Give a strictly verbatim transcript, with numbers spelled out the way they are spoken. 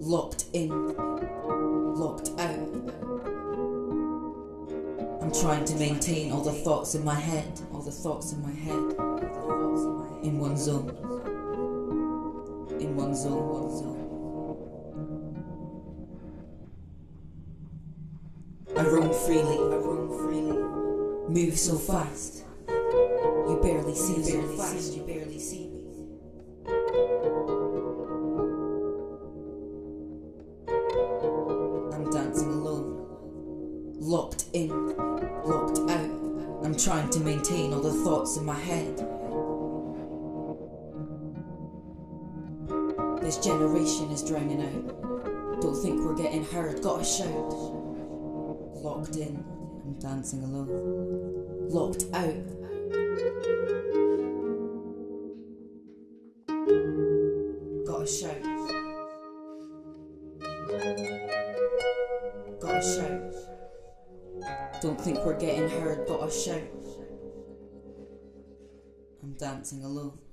locked in, locked out. I'm trying to maintain all the thoughts in my head, all the thoughts in my head, in one zone, in one zone, one zone. I roam freely, I roam freely, move so fast, you barely see me, barely fast, you barely see me. I'm dancing alone, locked in, locked out. I'm trying to maintain all the thoughts in my head. This generation is drowning out, don't think we're getting heard, gotta shout. Locked in, I'm dancing alone. Locked out. Gotta shout. Gotta shout. Don't think we're getting heard, gotta shout. I'm dancing alone.